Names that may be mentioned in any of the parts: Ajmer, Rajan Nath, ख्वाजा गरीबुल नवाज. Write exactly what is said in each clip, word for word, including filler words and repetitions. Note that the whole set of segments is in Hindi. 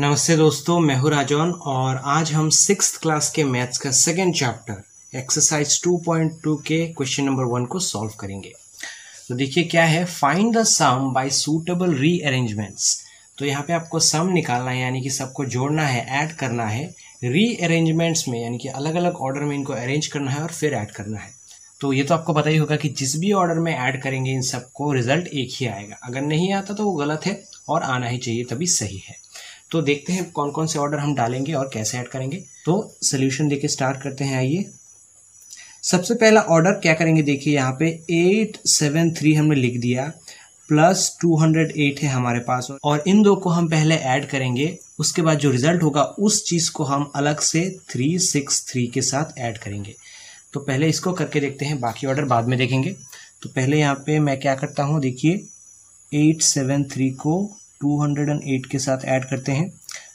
नमस्ते दोस्तों, मैं हूं राजन और आज हम सिक्स्थ क्लास के मैथ्स का second chapter exercise two point two के क्वेश्चन नंबर वन को सॉल्व करेंगे। तो देखिए क्या है, find the sum by suitable rearrangements. तो यहाँ पे आपको सम निकालना है, यानी कि सबको जोड़ना है, ऐड करना है, रीअरेंजमेंट्स में यानी कि अलग अलग ऑर्डर में इनको अरेंज करना है और फिर ऐड करना है। तो ये तो आपको पता ही होगा कि जिस भी ऑर्डर में ऐड करेंगे इन सबको रिजल्ट एक ही आएगा, अगर नहीं आता तो वो गलत है और आना ही चाहिए तभी सही है। तो देखते हैं कौन कौन से ऑर्डर हम डालेंगे और कैसे ऐड करेंगे। तो सोल्यूशन देके स्टार्ट करते हैं। आइए सबसे पहला ऑर्डर क्या करेंगे, देखिए यहाँ पे एट सेवन थ्री हमने लिख दिया, प्लस टू हंड्रेड एट है हमारे पास और इन दो को हम पहले ऐड करेंगे, उसके बाद जो रिजल्ट होगा उस चीज़ को हम अलग से थ्री सिक्स थ्री के साथ ऐड करेंगे। तो पहले इसको करके देखते हैं, बाकी ऑर्डर बाद में देखेंगे। तो पहले यहाँ पर मैं क्या करता हूँ, देखिए एट सेवन थ्री को टू हंड्रेड एट के साथ ऐड करते हैं।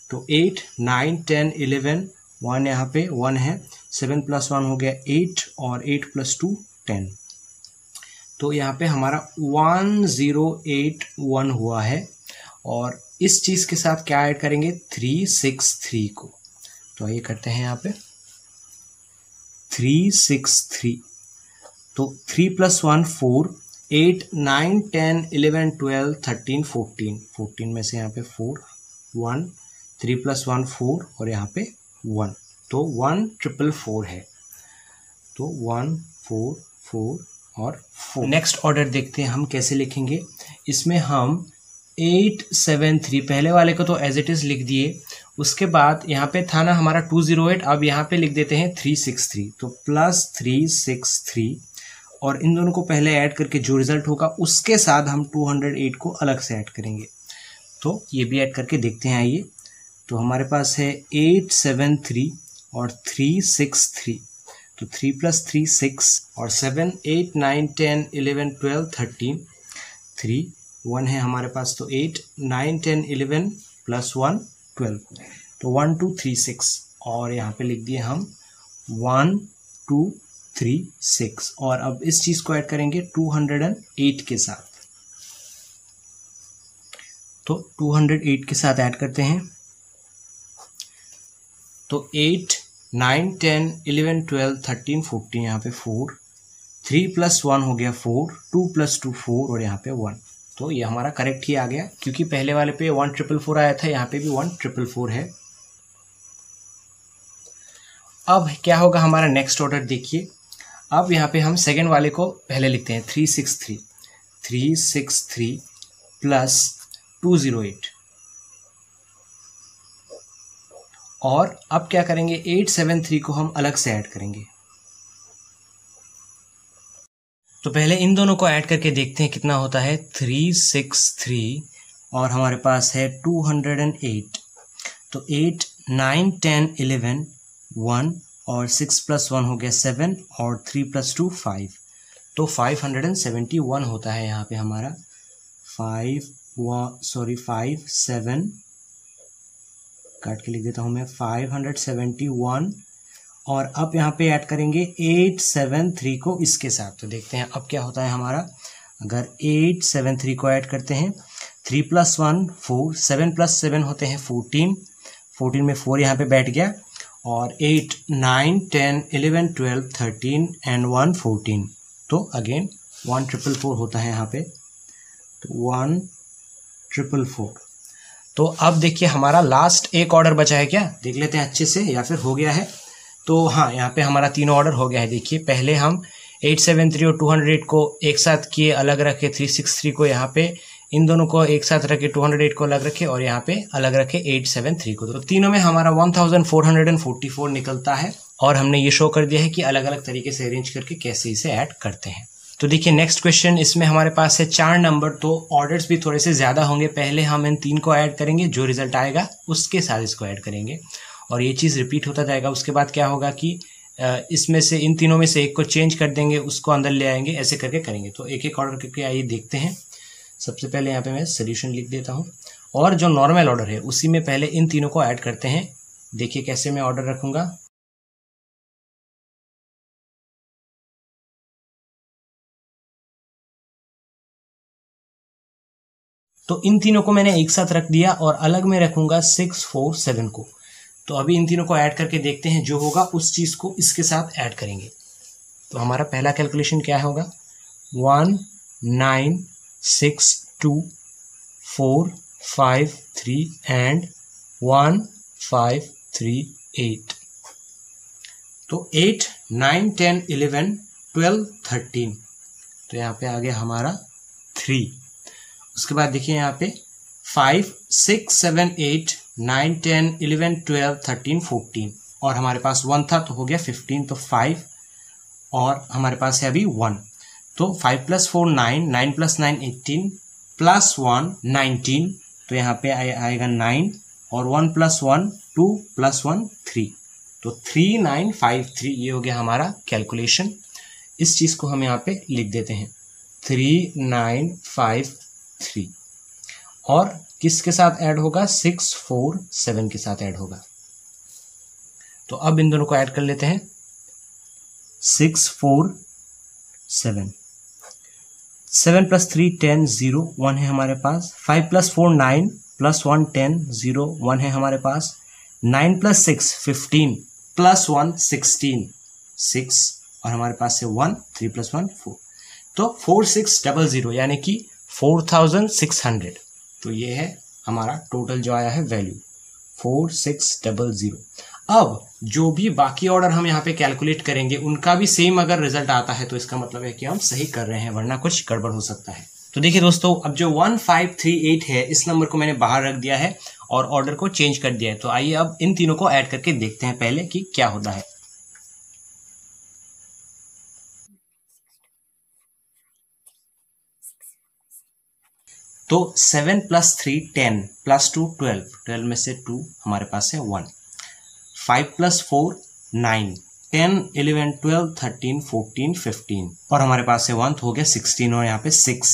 तो eight nine ten eleven one, यहाँ पे वन है, सेवन प्लस वन हो गया एट और एट प्लस टू टेन। तो यहाँ पे हमारा वन ज़ीरो एट वन हुआ है और इस चीज़ के साथ क्या ऐड करेंगे, थ्री सिक्स थ्री को। तो ये करते हैं यहाँ पे थ्री सिक्स थ्री, तो three plus one four, eight nine ten eleven twelve thirteen fourteen, fourteen में से यहाँ पे four one, three plus one four और यहाँ पे वन, तो वन ट्रिपल फोर है, तो वन फोर फोर और फोर। नेक्स्ट ऑर्डर देखते हैं हम कैसे लिखेंगे। इसमें हम एट सेवन थ्री पहले वाले को तो एज इट इज़ लिख दिए, उसके बाद यहाँ पे था ना हमारा टू ज़ीरो एट, अब यहाँ पे लिख देते हैं थ्री सिक्स थ्री, तो प्लस थ्री सिक्स थ्री और इन दोनों को पहले ऐड करके जो रिज़ल्ट होगा उसके साथ हम टू हंड्रेड एट को अलग से ऐड करेंगे। तो ये भी ऐड करके देखते हैं। आइए तो हमारे पास है एट सेवन थ्री और थ्री सिक्स थ्री, तो थ्री प्लस थ्री सिक्स और seven, eight nine ten eleven twelve thirteen, three one है हमारे पास, तो eight nine ten eleven plus one twelve, तो वन टू थ्री सिक्स और यहाँ पे लिख दिए हम वन टू थ्री सिक्स और अब इस चीज़ को ऐड करेंगे टू हंड्रेड एट के साथ। तो टू हंड्रेड एट के साथ ऐड करते हैं, तो eight nine ten eleven twelve thirteen fourteen, यहाँ पे फोर, थ्री प्लस वन हो गया four, two plus two four और यहाँ पे वन। तो ये हमारा करेक्ट ही आ गया, क्योंकि पहले वाले पे वन ट्रिपल फोर आया था, यहाँ पे भी वन ट्रिपल फोर है। अब क्या होगा हमारा नेक्स्ट ऑर्डर, देखिए अब यहाँ पे हम सेकेंड वाले को पहले लिखते हैं three six three, three six three plus two zero eight और अब क्या करेंगे, एट सेवन थ्री को हम अलग से ऐड करेंगे। तो पहले इन दोनों को ऐड करके देखते हैं कितना होता है, थ्री सिक्स थ्री और हमारे पास है टू हंड्रेड एट, तो eight nine ten eleven one और सिक्स प्लस वन हो गया सेवन और थ्री प्लस टू फाइव, तो five hundred and seventy one होता है यहाँ पे हमारा, फाइव व सॉरी फाइव सेवन काट के लिख देता हूँ मैं, फाइव हंड्रेड सेवेंटी वन और अब यहाँ पे ऐड करेंगे एट सेवन थ्री को इसके साथ। तो देखते हैं अब क्या होता है हमारा, अगर एट सेवन थ्री को ऐड करते हैं, three plus one four, seven plus seven होते हैं फोर्टीन, फोर्टीन में फोर यहाँ पे बैठ गया और eight nine ten eleven twelve thirteen and one fourteen, तो अगेन वन ट्रिपल फोर होता है यहाँ पे, तो वन ट्रिपल फोर। तो अब देखिए हमारा लास्ट एक ऑर्डर बचा है, क्या देख लेते हैं अच्छे से या फिर हो गया है। तो हाँ, यहाँ पे हमारा तीनों ऑर्डर हो गया है। देखिए पहले हम एट सेवन थ्री और टू हंड्रेड एट को एक साथ किए अलग रखे, थ्री सिक्स थ्री को यहाँ पे, इन दोनों को एक साथ रखे, टू हंड्रेड एट को अलग रखे और यहाँ पे अलग रखे एट सेवन थ्री को। तो तीनों में हमारा one thousand four hundred forty four निकलता है और हमने ये शो कर दिया है कि अलग अलग तरीके से अरेंज करके कैसे इसे ऐड करते हैं। तो देखिए नेक्स्ट क्वेश्चन, इसमें हमारे पास है चार नंबर, तो ऑर्डर्स भी थोड़े से ज़्यादा होंगे। पहले हम इन तीन को ऐड करेंगे, जो रिजल्ट आएगा उसके साथ इसको ऐड करेंगे और ये चीज़ रिपीट होता जाएगा। उसके बाद क्या होगा कि इसमें से इन तीनों में से एक को चेंज कर देंगे, उसको अंदर ले आएंगे, ऐसे करके करेंगे। तो एक एक ऑर्डर करके आइए देखते हैं। सबसे पहले यहाँ पे मैं सोल्यूशन लिख देता हूँ और जो नॉर्मल ऑर्डर है उसी में पहले इन तीनों को ऐड करते हैं। देखिए कैसे मैं ऑर्डर रखूँगा। तो इन तीनों को मैंने एक साथ रख दिया और अलग में रखूंगा सिक्स फोर सेवन को। तो अभी इन तीनों को ऐड करके देखते हैं, जो होगा उस चीज़ को इसके साथ ऐड करेंगे। तो हमारा पहला कैलकुलेशन क्या होगा, one nine six two four five three and one five three eight. तो eight nine ten eleven twelve thirteen, तो यहाँ पे आ गया हमारा थ्री। उसके बाद देखिए यहाँ पे five six seven eight nine ten eleven twelve thirteen fourteen और हमारे पास वन था तो हो गया फिफ्टीन। तो फाइव और हमारे पास है अभी वन, तो five plus four nine, nine plus nine eighteen, plus one nineteen, तो यहाँ पे आएगा नाइन और one plus one two plus one three. तो थ्री नाइन फाइव थ्री ये हो गया हमारा कैलकुलेशन। इस चीज़ को हम यहाँ पे लिख देते हैं थ्री नाइन फाइव थ्री और किसके साथ ऐड होगा, सिक्स फोर सेवन के साथ ऐड होगा। तो अब इन दोनों को ऐड कर लेते हैं, six four seven, seven plus three ten zero one है हमारे पास, five plus four nine plus one ten zero one है हमारे पास, nine plus six fifteen plus one sixteen, six और हमारे पास है one, three plus one four, तो फोर सिक्स डबल जीरो यानी कि फोर थाउजेंड सिक्स हंड्रेड। तो ये है हमारा टोटल जो आया है value four six double zero. अब जो भी बाकी ऑर्डर हम यहाँ पे कैलकुलेट करेंगे उनका भी सेम अगर रिजल्ट आता है तो इसका मतलब है कि हम सही कर रहे हैं, वरना कुछ गड़बड़ हो सकता है। तो देखिए दोस्तों, अब जो वन फाइव थ्री एट है इस नंबर को मैंने बाहर रख दिया है और ऑर्डर को चेंज कर दिया है। तो आइए अब इन तीनों को ऐड करके देखते हैं पहले कि क्या होता है। तो seven plus three ten plus two twelve, twelve में से टू हमारे पास है one, five plus four nine, ten eleven twelve thirteen fourteen fifteen और हमारे पास है वन तो हो गया सिक्सटीन और यहाँ पे सिक्स।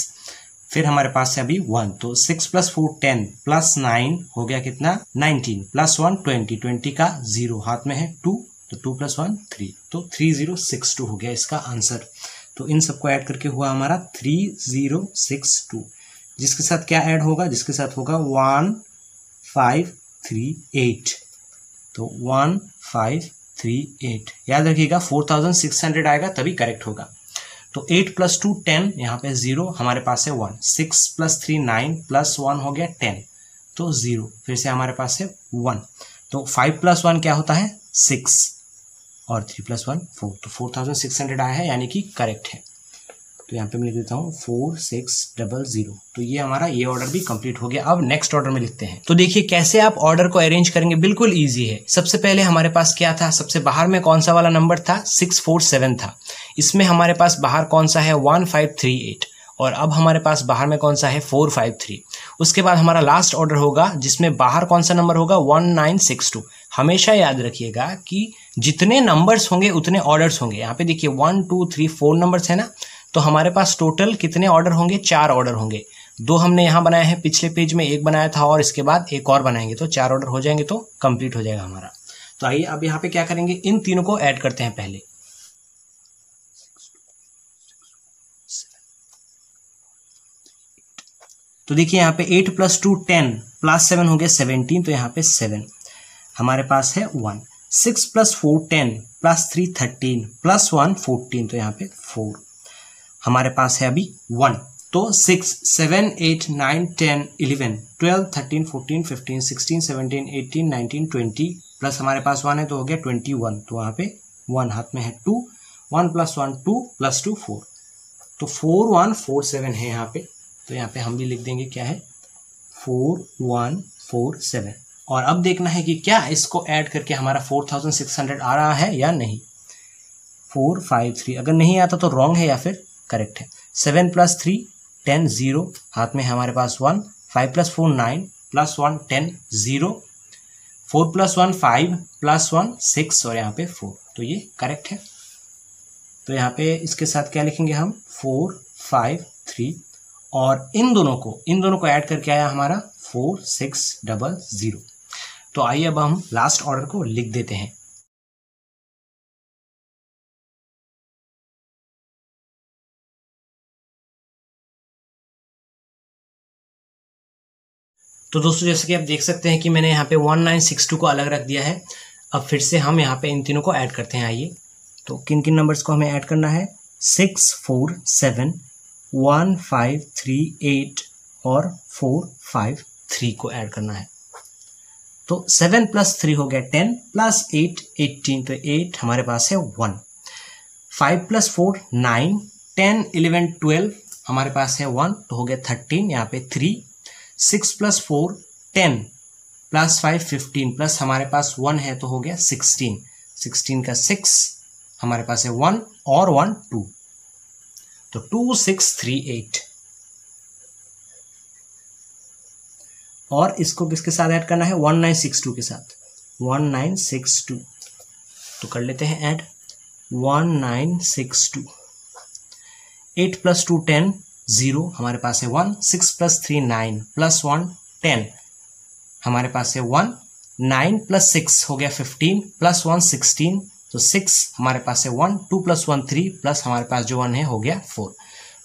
फिर हमारे पास है अभी वन, तो six plus four ten plus nine हो गया कितना nineteen plus one twenty, twenty का जीरो हाथ में है टू, तो टू प्लस वन थ्री, तो थ्री जीरो सिक्स टू हो गया इसका आंसर। तो इन सबको ऐड करके हुआ हमारा थ्री जीरो सिक्स टू, जिसके साथ क्या ऐड होगा, जिसके साथ होगा वन फाइव थ्री एट। तो वन फाइव थ्री एट याद रखिएगा, फोर थाउजेंड सिक्स हंड्रेड आएगा तभी करेक्ट होगा। तो एट प्लस टू टेन, यहाँ पे जीरो हमारे पास है one, six plus three nine plus one हो गया टेन, तो जीरो फिर से हमारे पास है वन। तो फाइव प्लस वन क्या होता है सिक्स और थ्री प्लस वन फोर, तो फोर थाउजेंड सिक्स हंड्रेड आया है यानी कि करेक्ट है। तो यहाँ पे मैं लिख देता हूँ फोर सिक्स डबल जीरो। तो ये हमारा ये ऑर्डर भी कंप्लीट हो गया। अब नेक्स्ट ऑर्डर में लिखते हैं। तो देखिए कैसे आप ऑर्डर को अरेंज करेंगे, बिल्कुल इजी है। सबसे पहले हमारे पास क्या था, सबसे बाहर में कौन सा वाला नंबर था, सिक्स फोर सेवन था, इसमें हमारे पास बाहर कौन सा है वन फाइव थ्री एट और अब हमारे पास बाहर में कौन सा है फोर फाइव थ्री। उसके बाद हमारा लास्ट ऑर्डर होगा जिसमें बाहर कौन सा नंबर होगा वन नाइन सिक्स टू। हमेशा याद रखिएगा कि जितने नंबर्स होंगे उतने ऑर्डर्स होंगे। यहाँ पे देखिए one two three four numbers है ना, तो हमारे पास टोटल कितने ऑर्डर होंगे, चार ऑर्डर होंगे। दो हमने यहाँ बनाए हैं, पिछले पेज में एक बनाया था और इसके बाद एक और बनाएंगे, तो चार ऑर्डर हो जाएंगे तो कंप्लीट हो जाएगा हमारा। तो आइए अब यहाँ पे क्या करेंगे, इन तीनों को ऐड करते हैं पहले। तो देखिए यहाँ पे eight plus two ten plus seven हो गया सेवनटीन, तो यहाँ पे सेवन हमारे पास है one, six plus four ten plus three thirteen plus one fourteen, तो यहाँ पे फोर हमारे पास है अभी वन। तो six seven eight nine ten eleven twelve thirteen fourteen fifteen sixteen seventeen eighteen nineteen twenty plus हमारे पास वन है तो हो गया ट्वेंटी वन, तो वहाँ पे वन हाथ में है two, one plus one two plus two four, तो फोर वन फोर सेवन है यहाँ पे। तो यहाँ पे हम भी लिख देंगे क्या है फोर वन फोर सेवन। और अब देखना है कि क्या इसको ऐड करके हमारा फोर थाउजेंड सिक्स हंड्रेड आ रहा है या नहीं। फोर फाइव थ्री अगर नहीं आता तो रॉन्ग है या फिर करेक्ट है। Seven plus three ten zero हाथ में है हमारे पास one, five plus four nine plus one ten zero, four plus one five plus one six और यहाँ पे फोर, तो ये करेक्ट है। तो यहाँ पे इसके साथ क्या लिखेंगे हम फोर फाइव थ्री और इन दोनों को इन दोनों को ऐड करके आया हमारा फोर सिक्स डबल जीरो। तो आइए अब हम लास्ट ऑर्डर को लिख देते हैं। तो दोस्तों जैसे कि आप देख सकते हैं कि मैंने यहाँ पे उन्नीस सौ बासठ को अलग रख दिया है। अब फिर से हम यहाँ पे इन तीनों को ऐड करते हैं। आइए, तो किन किन नंबर्स को हमें ऐड करना है, six, four, seven, one, five, three, eight और फोर, फाइव, थ्री को ऐड करना है। तो सेवन प्लस थ्री हो गया टेन, प्लस एट एटीन, तो एट हमारे पास है one. Five plus four nine, ten eleven twelve हमारे पास है वन, तो हो गया थर्टीन, यहाँ पे three. Six plus four ten, plus five fifteen, plus हमारे पास वन है तो हो गया सिक्सटीन। सिक्सटीन का सिक्स हमारे पास है वन और वन टू, तो टू सिक्स थ्री एट। और इसको किसके साथ ऐड करना है, वन नाइन सिक्स टू के साथ, वन नाइन सिक्स टू। तो कर लेते हैं add, one nine six two. Eight plus two ten, zero हमारे पास है one. Six plus three nine, plus one ten हमारे पास है वन। नाइन प्लस सिक्स हो गया फिफ्टीन, प्लस वन सिक्सटीन, तो सिक्स हमारे पास है one. Two plus one three, plus हमारे पास जो वन है हो गया फोर,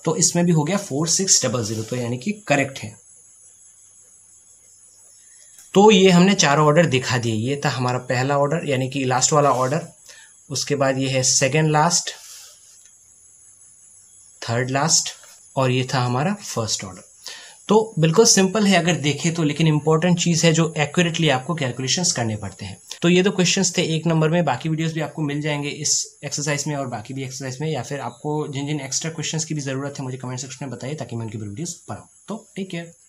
तो इसमें भी हो गया फोर सिक्स डबल जीरो, तो यानी कि करेक्ट है। तो ये हमने चारों ऑर्डर दिखा दिए। ये था हमारा पहला ऑर्डर यानी कि लास्ट वाला ऑर्डर, उसके बाद ये है सेकेंड लास्ट, थर्ड लास्ट, और ये था हमारा फर्स्ट ऑर्डर। तो बिल्कुल सिंपल है अगर देखें तो, लेकिन इंपॉर्टेंट चीज़ है जो एक्यूरेटली आपको कैलकुलेशंस करने पड़ते हैं। तो ये तो क्वेश्चंस थे एक नंबर में, बाकी वीडियोस भी आपको मिल जाएंगे इस एक्सरसाइज में और बाकी भी एक्सरसाइज में, या फिर आपको जिन जिन एक्स्ट्रा क्वेश्चंस की भी ज़रूरत है मुझे कमेंट सेक्शन में बताइए ताकि मैं उनकी वीडियोज़ बनाऊँ। तो टेक केयर।